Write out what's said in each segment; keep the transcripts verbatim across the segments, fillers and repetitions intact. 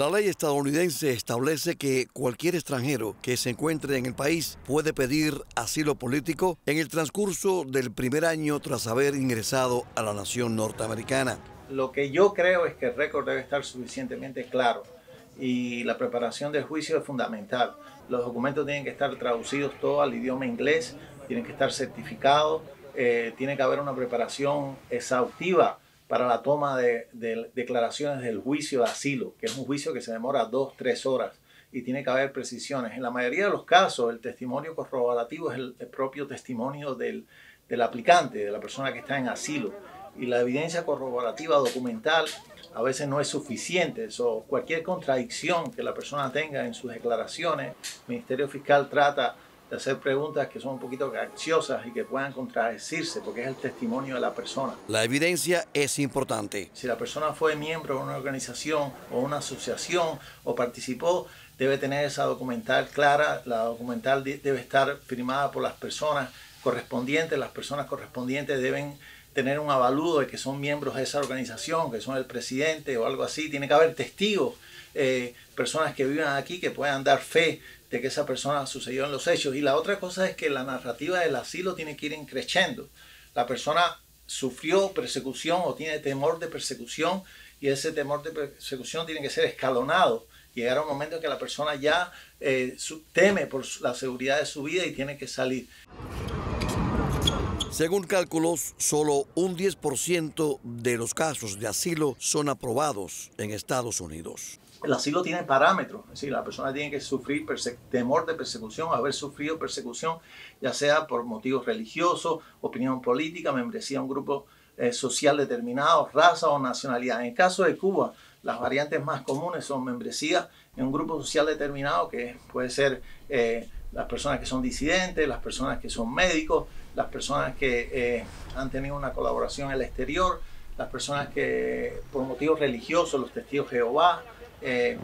La ley estadounidense establece que cualquier extranjero que se encuentre en el país puede pedir asilo político en el transcurso del primer año tras haber ingresado a la nación norteamericana. Lo que yo creo es que el récord debe estar suficientemente claro y la preparación del juicio es fundamental. Los documentos tienen que estar traducidos todos al idioma inglés, tienen que estar certificados, eh, tiene que haber una preparación exhaustiva para la toma de, de declaraciones del juicio de asilo, que es un juicio que se demora dos, tres horas y tiene que haber precisiones. En la mayoría de los casos, el testimonio corroborativo es el, el propio testimonio del, del aplicante, de la persona que está en asilo. Y la evidencia corroborativa documental a veces no es suficiente. So, cualquier contradicción que la persona tenga en sus declaraciones, el Ministerio Fiscal trata de hacer preguntas que son un poquito capciosas y que puedan contradecirse, porque es el testimonio de la persona. La evidencia es importante. Si la persona fue miembro de una organización o una asociación o participó, debe tener esa documental clara, la documental debe estar firmada por las personas correspondientes, las personas correspondientes deben tener un avaludo de que son miembros de esa organización, que son el presidente o algo así. Tiene que haber testigos, eh, personas que vivan aquí que puedan dar fe de que esa persona sucedió en los hechos. Y la otra cosa es que la narrativa del asilo tiene que ir creciendo. La persona sufrió persecución o tiene temor de persecución y ese temor de persecución tiene que ser escalonado. Llegará un momento en que la persona ya eh, teme por la seguridad de su vida y tiene que salir. Según cálculos, solo un diez por ciento de los casos de asilo son aprobados en Estados Unidos. El asilo tiene parámetros, es decir, la persona tiene que sufrir temor de persecución, haber sufrido persecución, ya sea por motivos religiosos, opinión política, membresía a un grupo eh, social determinado, raza o nacionalidad. En el caso de Cuba, las variantes más comunes son membresía en un grupo social determinado, que puede ser eh, las personas que son disidentes, las personas que son médicos, las personas que eh, han tenido una colaboración en el exterior, las personas que por motivos religiosos, los testigos de Jehová, Eh,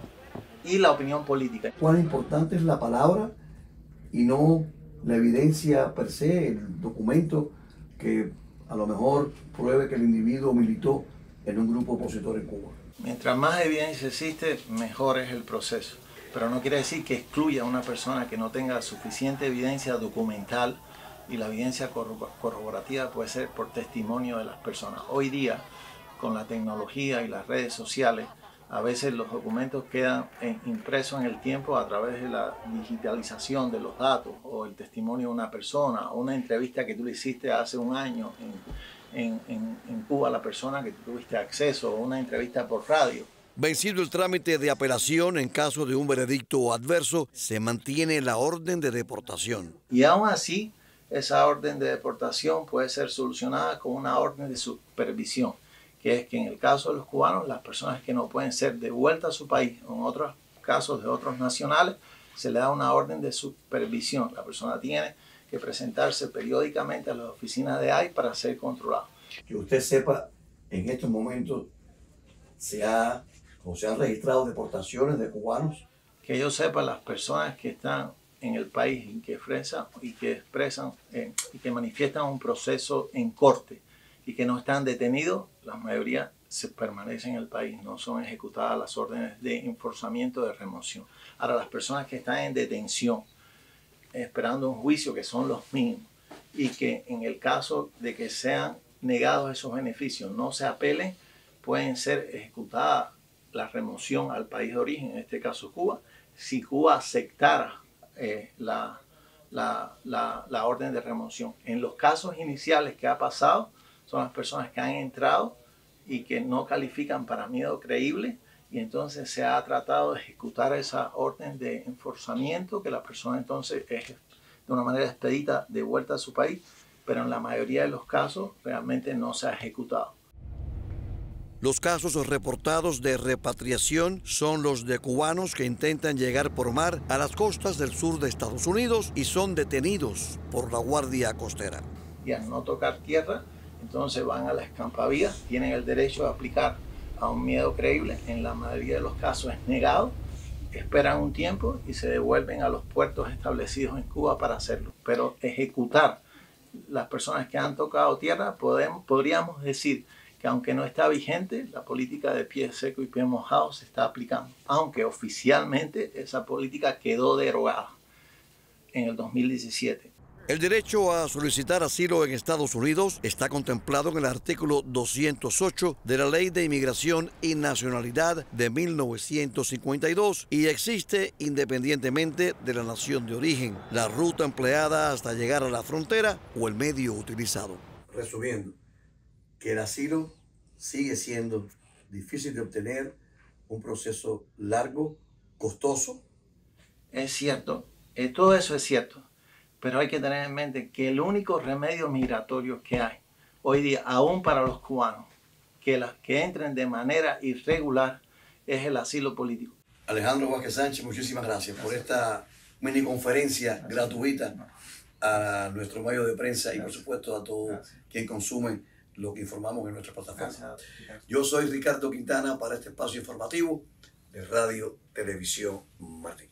y la opinión política. Cuán importante es la palabra y no la evidencia per se, el documento que a lo mejor pruebe que el individuo militó en un grupo opositor en Cuba. Mientras más evidencia existe, mejor es el proceso. Pero no quiere decir que excluya a una persona que no tenga suficiente evidencia documental, y la evidencia corroborativa puede ser por testimonio de las personas. Hoy día, con la tecnología y las redes sociales, a veces los documentos quedan impresos en el tiempo a través de la digitalización de los datos o el testimonio de una persona o una entrevista que tú le hiciste hace un año en, en, en Cuba a la persona que tuviste acceso o una entrevista por radio. Vencido el trámite de apelación en caso de un veredicto adverso, se mantiene la orden de deportación. Y aún así, esa orden de deportación puede ser solucionada con una orden de supervisión, que es que en el caso de los cubanos, las personas que no pueden ser devueltas a su país, o en otros casos de otros nacionales, se le da una orden de supervisión. La persona tiene que presentarse periódicamente a las oficinas de I C E para ser controlado. Que usted sepa, en estos momentos se ha, o se han registrado deportaciones de cubanos. Que yo sepa, las personas que están en el país y que expresan, y que, expresan eh, y que manifiestan un proceso en corte y que no están detenidos, la mayoría se permanecen en el país, no son ejecutadas las órdenes de enforzamiento de remoción. Ahora, las personas que están en detención, esperando un juicio, que son los mismos, y que en el caso de que sean negados esos beneficios, no se apelen, pueden ser ejecutadas la remoción al país de origen, en este caso Cuba, si Cuba aceptara eh, la, la, la, la orden de remoción. En los casos iniciales que ha pasado, son las personas que han entrado y que no califican para miedo creíble y entonces se ha tratado de ejecutar esa orden de enforzamiento que la persona entonces es de una manera expedita de vuelta a su país, pero en la mayoría de los casos realmente no se ha ejecutado. Los casos reportados de repatriación son los de cubanos que intentan llegar por mar a las costas del sur de Estados Unidos y son detenidos por la Guardia Costera. Y al no tocar tierra, entonces van a la escampavía, tienen el derecho de aplicar a un miedo creíble, en la mayoría de los casos es negado, esperan un tiempo y se devuelven a los puertos establecidos en Cuba para hacerlo. Pero ejecutar las personas que han tocado tierra, podemos, podríamos decir que aunque no está vigente, la política de pie seco y pie mojado se está aplicando, aunque oficialmente esa política quedó derogada en el dos mil diecisiete. El derecho a solicitar asilo en Estados Unidos está contemplado en el artículo doscientos ocho de la Ley de Inmigración y Nacionalidad de mil novecientos cincuenta y dos y existe independientemente de la nación de origen, la ruta empleada hasta llegar a la frontera o el medio utilizado. Resumiendo, que el asilo sigue siendo difícil de obtener, un proceso largo, costoso. Es cierto, eh, todo eso es cierto. Pero hay que tener en mente que el único remedio migratorio que hay hoy día, aún para los cubanos, que las que entren de manera irregular, es el asilo político. Alejandro Vázquez Sánchez, muchísimas gracias, gracias. por esta miniconferencia gracias. gratuita a nuestro medio de prensa gracias. y por supuesto a todo gracias. quien consume lo que informamos en nuestra plataforma. Gracias. Yo soy Ricardo Quintana para este espacio informativo de Radio Televisión Martín.